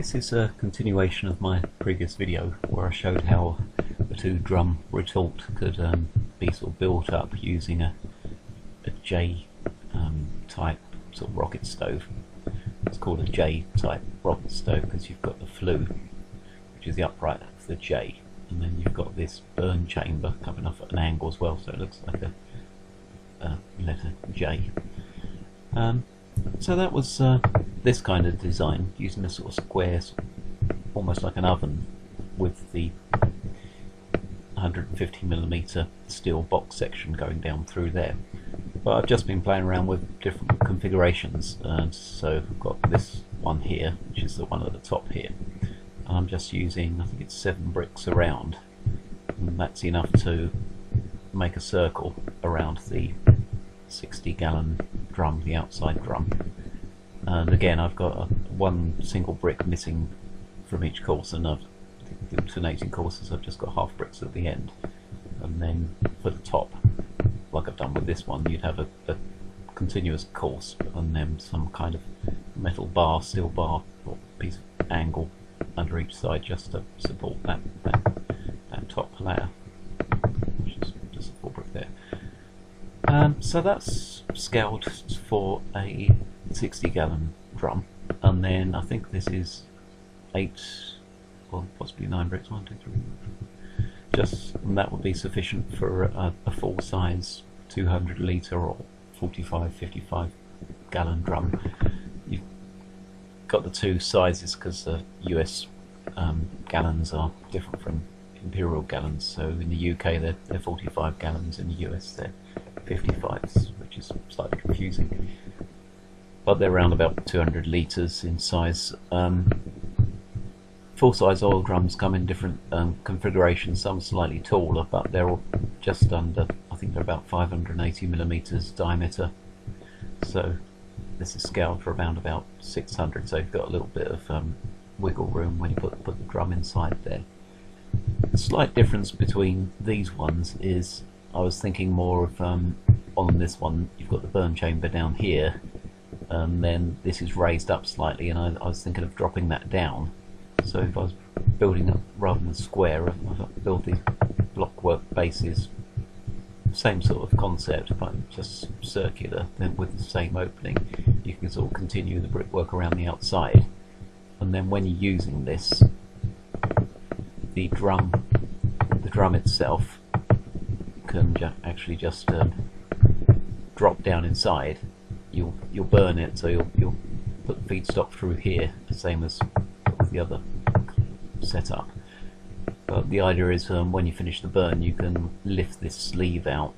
This is a continuation of my previous video where I showed how the two drum retort could be sort of built up using a J type sort of rocket stove. It's called a J type rocket stove because you've got the flue, which is the upright of the J, and then you've got this burn chamber coming off at an angle as well, so it looks like a letter J. So that was this kind of design, using a sort of square, almost like an oven, with the 150mm steel box section going down through there. But I've just been playing around with different configurations, so I've got this one here, which is the one at the top here, and I'm just using, I think it's 7 bricks around, and that's enough to make a circle around the 60-gallon drum, the outside drum. And again, I've got one single brick missing from each course, and the alternating courses I've just got half bricks at the end. And then for the top, like I've done with this one, you'd have a continuous course and then some kind of metal bar, steel bar, or piece of angle under each side just to support that top layer, which is just a 4 brick there. So that's scaled for a 60-gallon drum, and then I think this is 8, well, possibly 9 bricks, 1, 2, 3, 4. Just, and that would be sufficient for a full-size 200-litre or 55-55-gallon drum. You've got the two sizes because the US gallons are different from imperial gallons, so in the UK they're 45 gallons, in the US they're 55s, which is slightly confusing. But they're around about 200 litres in size. Full-size oil drums come in different configurations, some slightly taller, but they're all just under, I think they're about 580mm diameter. So this is scaled for around about 600, so you've got a little bit of wiggle room when you put the drum inside there. The slight difference between these ones is, I was thinking more of, on this one, you've got the burn chamber down here, and then this is raised up slightly, and I was thinking of dropping that down. So if I was building up rather than square, I thought build these blockwork bases, same sort of concept, but just circular, then with the same opening you can sort of continue the brickwork around the outside, and then when you're using this, the drum itself can actually just drop down inside. You'll burn it, so you'll put feedstock through here, the same as the other setup. But the idea is when you finish the burn, you can lift this sleeve out,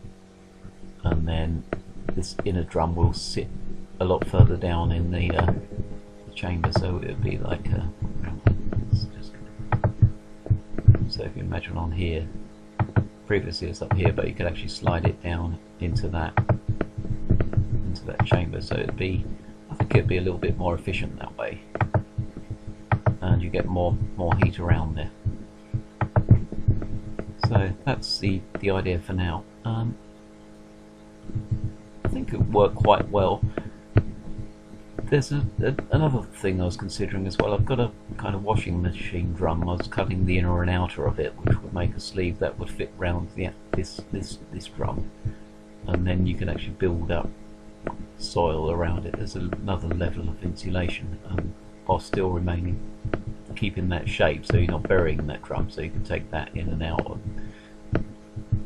and then this inner drum will sit a lot further down in the chamber. So it would be like so if you imagine on here, previously it's up here, but you could actually slide it down into that chamber, so I think it'd be a little bit more efficient that way, and you get more heat around there. So that's the idea for now. I think it would work quite well. There's another thing I was considering as well. I've got a kind of washing machine drum. I was cutting the inner and outer of it, which would make a sleeve that would fit round this drum, and then you can actually build up soil around it. There's another level of insulation, while still keeping that shape, so you're not burying that drum, so you can take that in and out.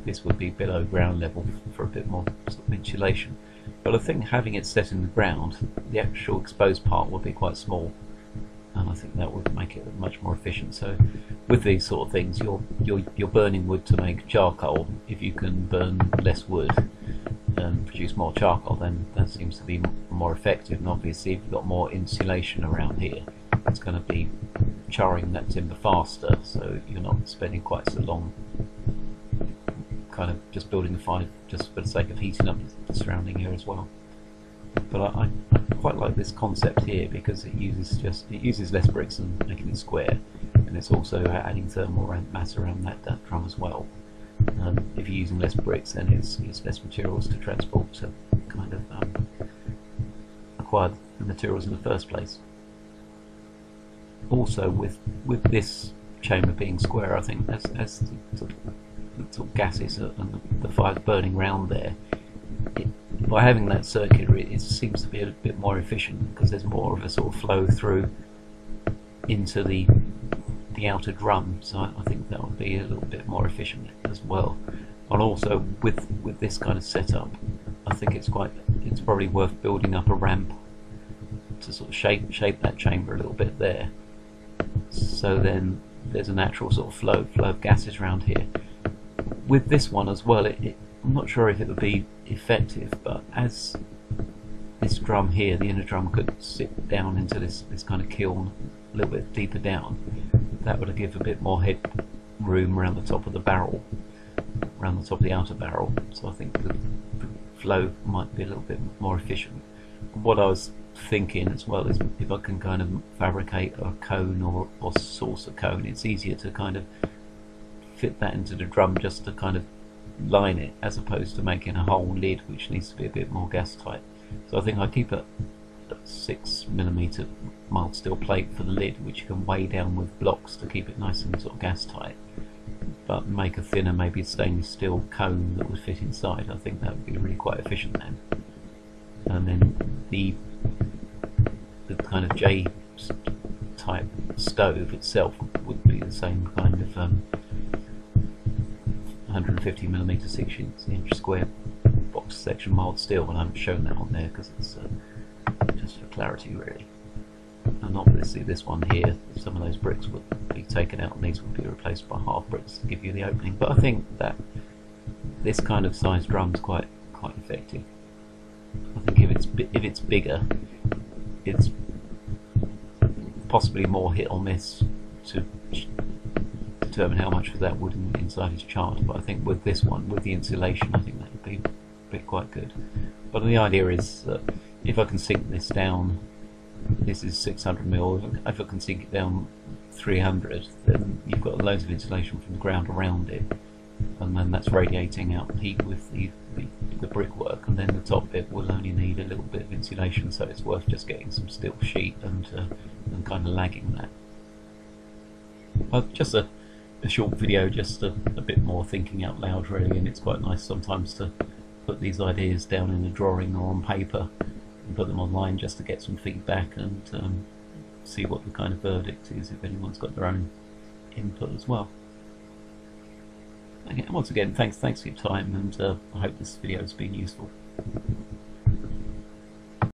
This would be below ground level for a bit more sort of insulation, but I think having it set in the ground, the actual exposed part would be quite small, and I think that would make it much more efficient. So with these sort of things, you're burning wood to make charcoal. If you can burn less wood and produce more charcoal, then that seems to be more effective. And obviously if you've got more insulation around here, it's going to be charring that timber faster, so you're not spending quite so long kind of just building a fire just for the sake of heating up the surrounding here as well. But I quite like this concept here because it uses less bricks than making it square, and it's also adding thermal mass around that drum as well. If you're using less bricks, then it's less materials to transport to kind of acquire the materials in the first place. also with this chamber being square, I think as the sort of gases and the fires burning round there, by having that circuitry, it seems to be a bit more efficient because there's more of a sort of flow through into the outer drum. So I think that would be a little bit more efficient as well. And also with this kind of setup, I think it's probably worth building up a ramp to sort of shape that chamber a little bit there. So then there's a natural sort of flow of gases around here. With this one as well, I'm not sure if it would be effective, but as this drum here, the inner drum, could sit down into this kind of kiln a little bit deeper down, that would give a bit more head room around the top of the barrel, around the top of the outer barrel. So I think the flow might be a little bit more efficient. What I was thinking as well is if I can kind of fabricate a cone or saucer cone, it's easier to kind of fit that into the drum just to kind of line it, as opposed to making a whole lid which needs to be a bit more gas tight. So I think I keep a 6mm mild steel plate for the lid, which you can weigh down with blocks to keep it nice and sort of gas tight, but make a thinner, maybe stainless steel cone that would fit inside. I think that would be really quite efficient then. And then the kind of J type stove itself would be the same kind of 150mm 6-inch square box section mild steel, and I haven't shown that on there because it's just for clarity really. And obviously this one here, some of those bricks would be taken out and these would be replaced by half bricks to give you the opening. But I think that this kind of size drum is quite effective. I think if it's bigger, it's possibly more hit or miss to determine how much of that wood inside is charred. But I think with this one, with the insulation, I think that would be quite good. But the idea is that if I can sink this down, this is 600mm, if I can sink it down 300, then you've got loads of insulation from the ground around it, and then that's radiating out heat with the brickwork, and then the top bit will only need a little bit of insulation, so it's worth just getting some steel sheet and kind of lagging that. But just a short video, just a bit more thinking out loud really, and it's quite nice sometimes to put these ideas down in a drawing or on paper and put them online just to get some feedback and see what the kind of verdict is, if anyone's got their own input as well. Once again, thanks for your time, and I hope this video has been useful.